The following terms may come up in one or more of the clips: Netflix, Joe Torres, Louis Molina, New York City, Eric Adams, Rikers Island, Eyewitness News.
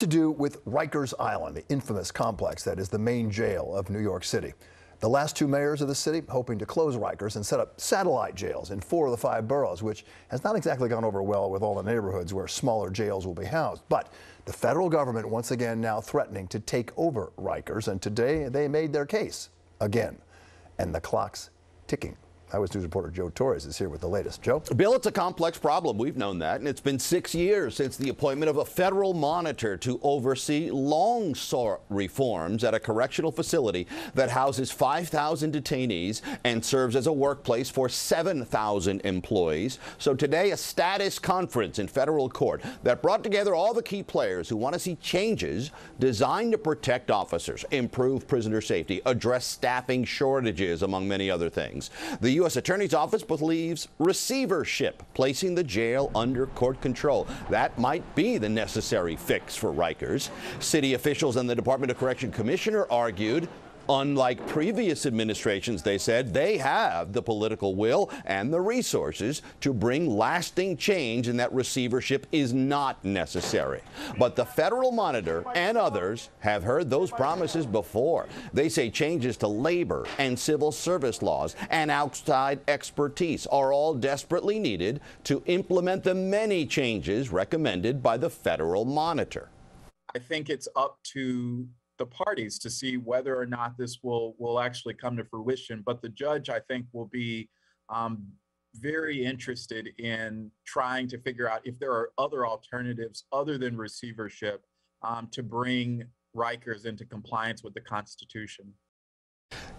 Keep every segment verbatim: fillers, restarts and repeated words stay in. To do with Rikers Island, the infamous complex that is the main jail of New York City. The last two mayors of the city hoping to close Rikers and set up satellite jails in four of the five boroughs, which has not exactly gone over well with all the neighborhoods where smaller jails will be housed. But the federal government once again now threatening to take over Rikers, and today they made their case again. And the clock's ticking. Eyewitness News reporter Joe Torres is here with the latest. Joe? Bill, it's a complex problem. We've known that. And it's been six years since the appointment of a federal monitor to oversee long-sought reforms at a correctional facility that houses five thousand detainees and serves as a workplace for seven thousand employees. So today, a status conference in federal court that brought together all the key players who want to see changes designed to protect officers, improve prisoner safety, address staffing shortages, among many other things. The U S Attorney's Office believes receivership, placing the jail under court control. That might be the necessary fix for Rikers. City officials and the Department of Correction Commissioner argued, unlike previous administrations, they said, they have the political will and the resources to bring lasting change, and that receivership is not necessary. But the federal monitor and others have heard those promises before. They say changes to labor and civil service laws and outside expertise are all desperately needed to implement the many changes recommended by the federal monitor. I think it's up to the parties to see whether or not this will will actually come to fruition, but the judge, I think, will be um, very interested in trying to figure out if there are other alternatives other than receivership um, to bring Rikers into compliance with the Constitution.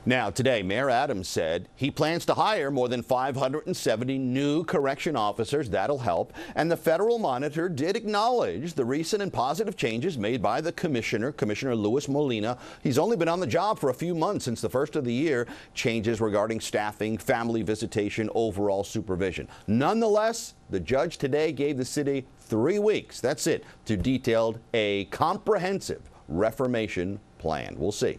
Now, today, Mayor Adams said he plans to hire more than five hundred seventy new correction officers. That'll help. And the federal monitor did acknowledge the recent and positive changes made by the commissioner, Commissioner Louis Molina. He's only been on the job for a few months since the first of the year. Changes regarding staffing, family visitation, overall supervision. Nonetheless, the judge today gave the city three weeks. That's it. To detail a comprehensive reformation plan. We'll see.